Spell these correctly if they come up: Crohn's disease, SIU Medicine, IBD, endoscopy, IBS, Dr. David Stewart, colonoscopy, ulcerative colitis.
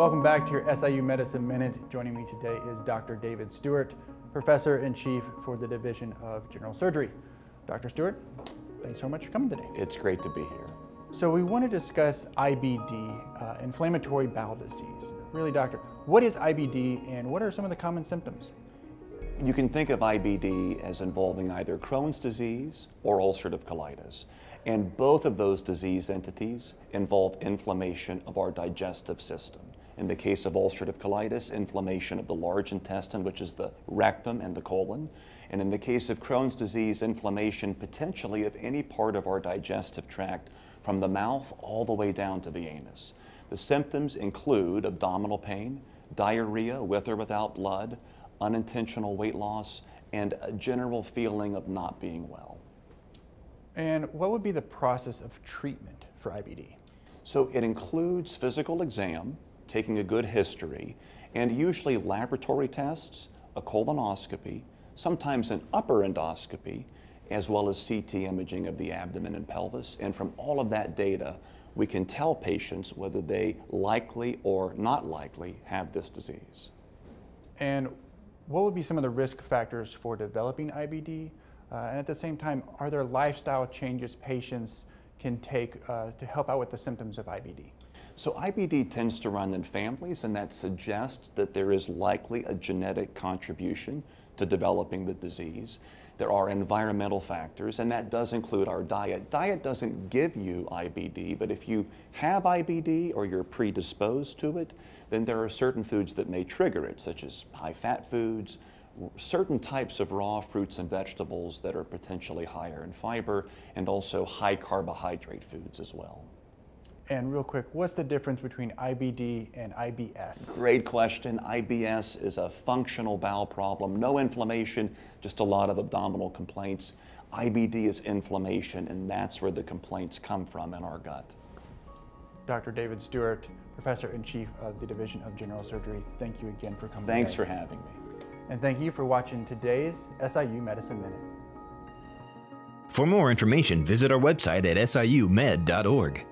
Welcome back to your SIU Medicine Minute. Joining me today is Dr. David Stewart, Professor in Chief for the Division of General Surgery. Dr. Stewart, thanks so much for coming today. It's great to be here. So we want to discuss IBD, inflammatory bowel disease. Really, doctor, what is IBD and what are some of the common symptoms? You can think of IBD as involving either Crohn's disease or ulcerative colitis. And both of those disease entities involve inflammation of our digestive system. In the case of ulcerative colitis, inflammation of the large intestine, which is the rectum and the colon. And in the case of Crohn's disease, inflammation potentially of any part of our digestive tract from the mouth all the way down to the anus. The symptoms include abdominal pain, diarrhea with or without blood, unintentional weight loss, and a general feeling of not being well. And what would be the process of treatment for IBD? So it includes physical exam, taking a good history, and usually laboratory tests, a colonoscopy, sometimes an upper endoscopy, as well as CT imaging of the abdomen and pelvis. And from all of that data, we can tell patients whether they likely or not likely have this disease. And what would be some of the risk factors for developing IBD? And at the same time, are there lifestyle changes patients can take to help out with the symptoms of IBD? So IBD tends to run in families, and that suggests that there is likely a genetic contribution to developing the disease. There are environmental factors, and that does include our diet. Diet doesn't give you IBD, but if you have IBD or you're predisposed to it, then there are certain foods that may trigger it, such as high-fat foods, certain types of raw fruits and vegetables that are potentially higher in fiber, and also high carbohydrate foods as well. And real quick, what's the difference between IBD and IBS? Great question. IBS is a functional bowel problem. No inflammation, just a lot of abdominal complaints. IBD is inflammation, and that's where the complaints come from in our gut. Dr. David Stewart, Professor in Chief of the Division of General Surgery, thank you again for coming. Thanks for having me. And thank you for watching today's SIU Medicine Minute. For more information, visit our website at siumed.org.